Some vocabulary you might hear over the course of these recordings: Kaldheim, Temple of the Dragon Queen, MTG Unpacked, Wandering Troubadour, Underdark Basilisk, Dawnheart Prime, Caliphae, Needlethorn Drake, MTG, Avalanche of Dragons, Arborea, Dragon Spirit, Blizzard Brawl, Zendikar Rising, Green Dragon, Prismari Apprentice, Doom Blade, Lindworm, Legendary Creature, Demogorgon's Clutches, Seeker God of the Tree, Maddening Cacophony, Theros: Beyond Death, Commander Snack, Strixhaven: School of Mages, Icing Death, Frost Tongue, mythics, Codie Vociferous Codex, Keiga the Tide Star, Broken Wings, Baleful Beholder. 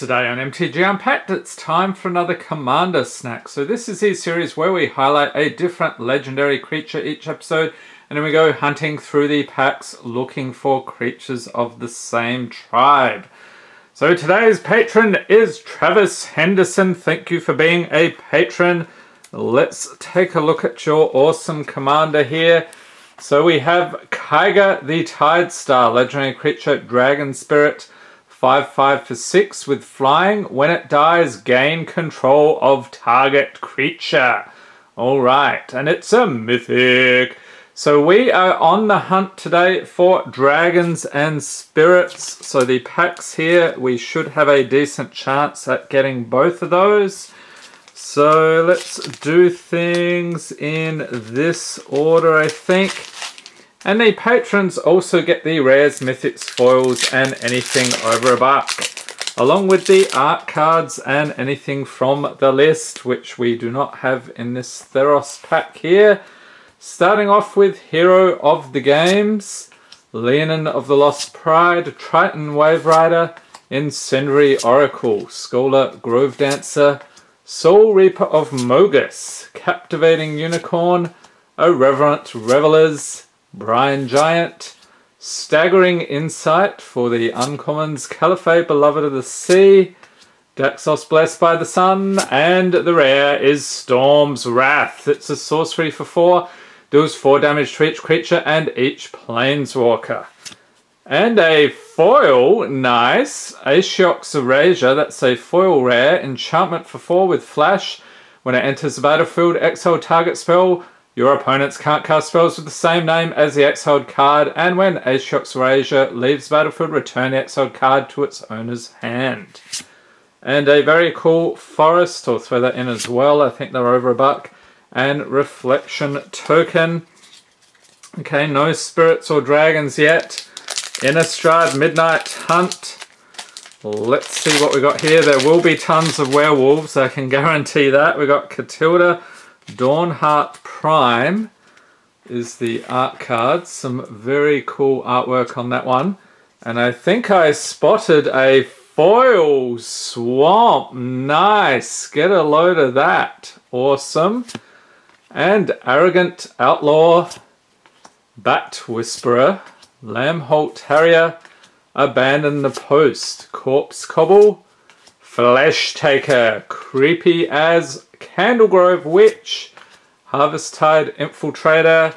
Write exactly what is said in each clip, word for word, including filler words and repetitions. Today on M T G Unpacked, it's time for another Commander Snack. So this is his series where we highlight a different legendary creature each episode, and then we go hunting through the packs looking for creatures of the same tribe. So today's patron is Travis Henderson. Thank you for being a patron. Let's take a look at your awesome commander here. So we have Keiga the Tide Star, legendary creature, Dragon Spirit, five five for six with flying. When it dies, gain control of target creature. All right, and it's a mythic. So we are on the hunt today for dragons and spirits. So the packs here, we should have a decent chance at getting both of those. So let's do things in this order, I think. And the patrons also get the rares, mythics, foils, and anything over a buck, along with the art cards and anything from the list, which we do not have in this Theros pack here. Starting off with Hero of the Games, Leonin of the Lost Pride, Triton Wave Rider, Incendiary Oracle, Scholar Grove Dancer, Soul Reaper of Mogus, Captivating Unicorn, Irreverent Revelers, Brian Giant, Staggering Insight for the uncommons, Caliphae Beloved of the Sea, Daxos Blessed by the Sun, and the rare is Storm's Wrath. It's a sorcery for four, deals four damage to each creature and each planeswalker. And a foil, nice, Ashiok's Erasure, that's a foil rare, enchantment for four with flash. When it enters the battlefield, exile target spell. Your opponents can't cast spells with the same name as the exiled card, and when Ashiok's Erasure leaves the battlefield, return the exiled card to its owner's hand. And a very cool forest, I'll throw that in as well, I think they're over a buck, and Reflection Token. Okay, no spirits or dragons yet. Innistrad Midnight Hunt. Let's see what we got here. There will be tons of werewolves, I can guarantee that. We got Katilda. Dawnheart Prime is the art card. Some very cool artwork on that one. And I think I spotted a foil swamp. Nice. Get a load of that. Awesome. And Arrogant Outlaw, Bat Whisperer, Lamholt Harrier, Abandon the Post, Corpse Cobble, Flesh Taker, Creepy as Candlegrove Witch, Harvest Tide Infiltrator.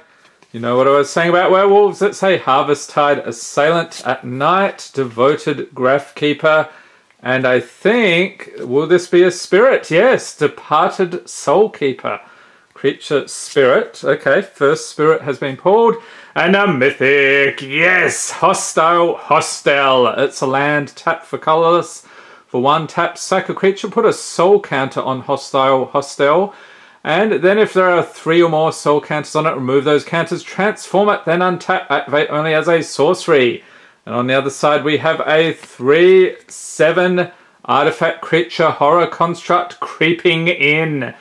You know what I was saying about werewolves? It's a Harvest Tide Assailant at Night, Devoted Graph Keeper, and I think, will this be a spirit? Yes, Departed Soul Keeper. Creature Spirit. Okay, first Spirit has been pulled. And a mythic, yes! Hostile Hostel. It's a land, tap for colorless. For one tap, sack a creature, put a soul counter on Hostile Hostel. And then if there are three or more soul counters on it, remove those counters, transform it, then untap, activate only as a sorcery. And on the other side we have a three seven artifact creature, horror construct, Creeping In.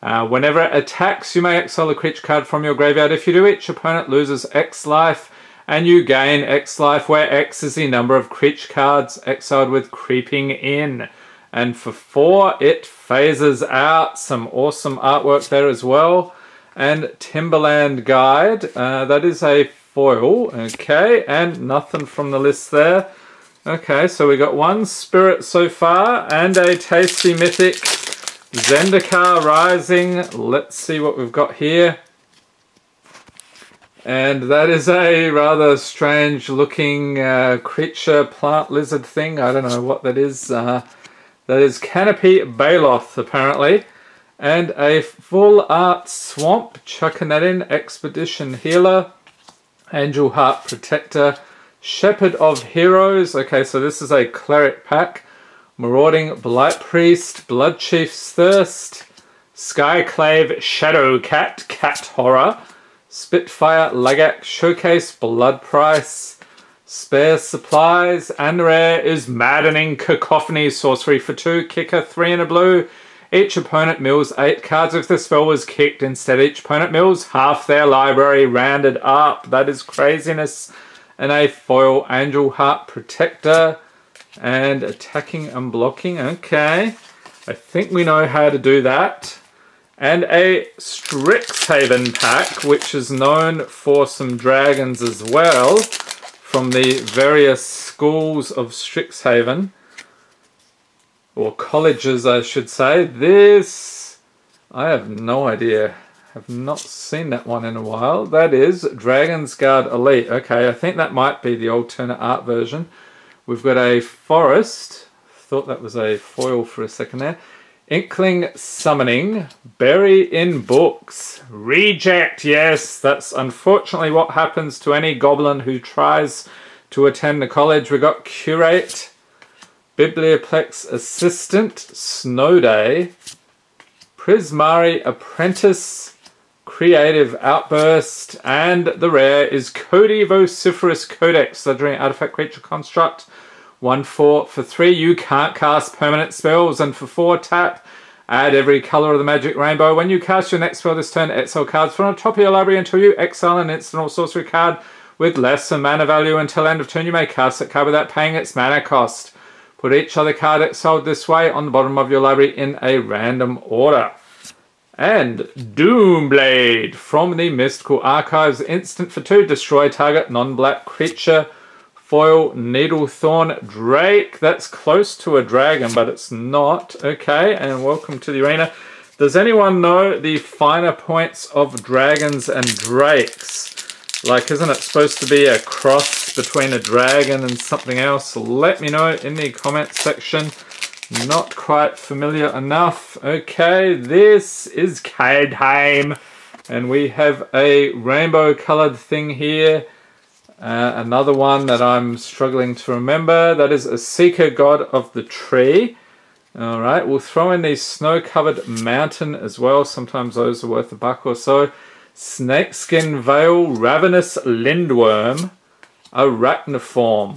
Uh, whenever it attacks, you may exile a creature card from your graveyard. If you do, each opponent loses X life, and you gain X life, where X is the number of creature cards exiled with Creeping In. And for four, it phases out. Some awesome artwork there as well. And Timberland Guide, uh, that is a foil, okay, and nothing from the list there. Okay, so we got one spirit so far, and a tasty mythic, Zendikar Rising. Let's see what we've got here. And that is a rather strange looking uh, creature, plant lizard thing. I don't know what that is. Uh, that is Canopy Baloth, apparently. And a full art swamp, Chukanadin Expedition Healer, Angel Heart Protector, Shepherd of Heroes. Okay, so this is a cleric pack. Marauding Blight Priest, Blood Chief's Thirst, Skyclave Shadow Cat, Cat Horror, Spitfire Lagak Showcase, Blood Price, Spare Supplies, and rare is Maddening Cacophony, sorcery for two, kicker, three and a blue. Each opponent mills eight cards. If the spell was kicked, instead each opponent mills half their library rounded up. That is craziness. And a foil, Angel Heart Protector. and attacking and blocking. Okay, I think we know how to do that. And a Strixhaven pack, which is known for some dragons as well, from the various schools of Strixhaven, or colleges I should say. This, I have no idea, have not seen that one in a while. That is Dragonsguard Elite. Okay, I think that might be the alternate art version. We've got a forest, thought that was a foil for a second there. Inkling Summoning, Bury in Books, Reject. Yes, that's unfortunately what happens to any goblin who tries to attend the college. We've got Curate, Biblioplex Assistant, Snow Day, Prismari Apprentice, Creative Outburst, and the rare is Codie Vociferous Codex, Legendary Artifact Creature Construct. one four for three, you can't cast permanent spells, and for four tap, add every colour of the magic rainbow. When you cast your next spell this turn, exile cards from the top of your library until you exile an instant or sorcery card with less than mana value. Until end of turn, you may cast that card without paying its mana cost. Put each other card exiled this way on the bottom of your library in a random order. And Doom Blade from the Mystical Archives, instant for two, destroy target non-black creature. Foil Needlethorn Drake. That's close to a dragon, but it's not. Okay, and welcome to the arena. Does anyone know the finer points of dragons and drakes? Like, isn't it supposed to be a cross between a dragon and something else? Let me know in the comment section. Not quite familiar enough. Okay, this is Kaldheim, and we have a rainbow-coloured thing here. Uh, another one that I'm struggling to remember, that is a Seeker God of the Tree. Alright, we'll throw in the snow-covered mountain as well. Sometimes those are worth a buck or so. Snakeskin Veil, Ravenous Lindworm, Arachniform,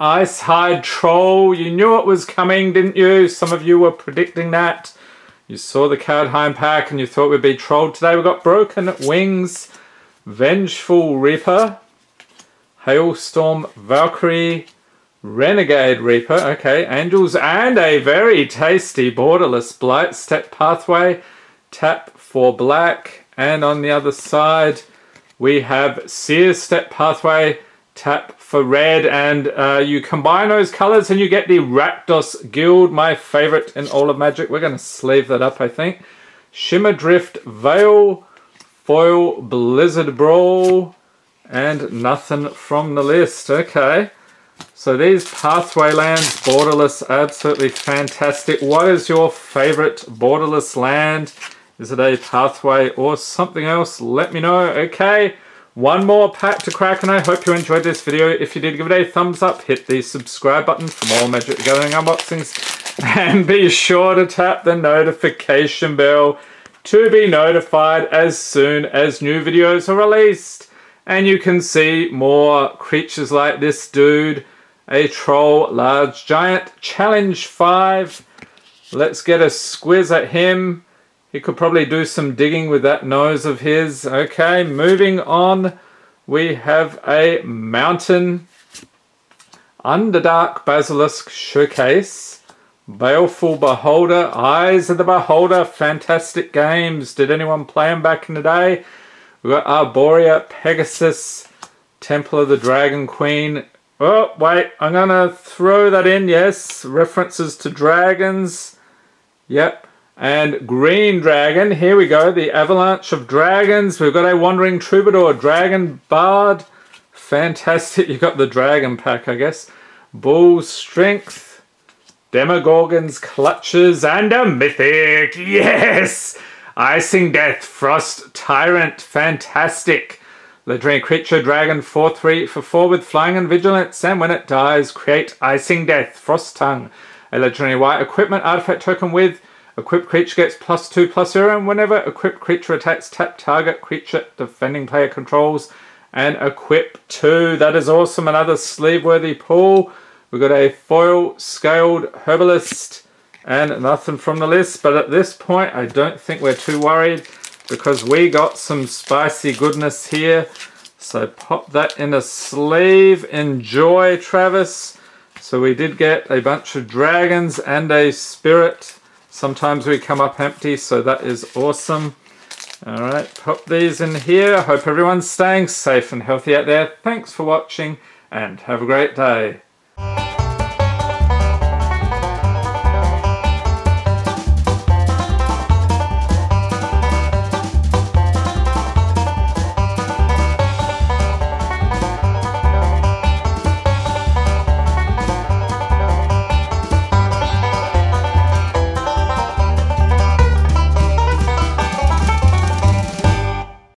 Icehide Troll. You knew it was coming, didn't you? Some of you were predicting that. You saw the Kaldheim pack and you thought we'd be trolled today. We've got Broken Wings, Vengeful Reaper, Hailstorm Valkyrie, Renegade Reaper, okay, Angels, and a very tasty borderless Blight Step Pathway, tap for black. And on the other side, we have Seer Step Pathway, tap for red, and uh, you combine those colours and you get the Rakdos Guild, my favourite in all of Magic. We're going to sleeve that up, I think. Shimmerdrift Vale, foil Blizzard Brawl, and nothing from the list. Okay, so these pathway lands, borderless, absolutely fantastic. What is your favorite borderless land? Is it a pathway or something else? Let me know. Okay, one more pack to crack, and I hope you enjoyed this video. If you did, give it a thumbs up, hit the subscribe button for more Magic the Gathering unboxings, and be sure to tap the notification bell to be notified as soon as new videos are released. And you can see more creatures like this dude, a troll, large giant, challenge five. Let's get a squiz at him. He could probably do some digging with that nose of his. Okay, moving on. We have a mountain, Underdark Basilisk Showcase, Baleful Beholder, Eyes of the Beholder, fantastic games. Did anyone play them back in the day? We've got Arborea, Pegasus, Temple of the Dragon Queen. Oh, wait, I'm going to throw that in, yes. References to dragons. Yep. And Green Dragon. Here we go, the Avalanche of Dragons. We've got a Wandering Troubadour, Dragon Bard. Fantastic. You've got the Dragon Pack, I guess. Bull Strength, Demogorgon's Clutches, and a Mythic. Yes! Icing Death, Frost Tyrant, fantastic. Legendary creature, dragon, four three for four with flying and vigilance, and when it dies, create Icing Death, Frost Tongue. A legendary white equipment artifact token with equipped creature gets plus two plus zero, and whenever equipped creature attacks, tap target creature defending player controls and equip two. That is awesome, another sleeve worthy pull. We've got a foil Scaled Herbalist, and nothing from the list, but at this point I don't think we're too worried because we got some spicy goodness here. So pop that in a sleeve. Enjoy, Travis. So we did get a bunch of dragons and a spirit. Sometimes we come up empty, so that is awesome. Alright, pop these in here. Hope everyone's staying safe and healthy out there. Thanks for watching and have a great day.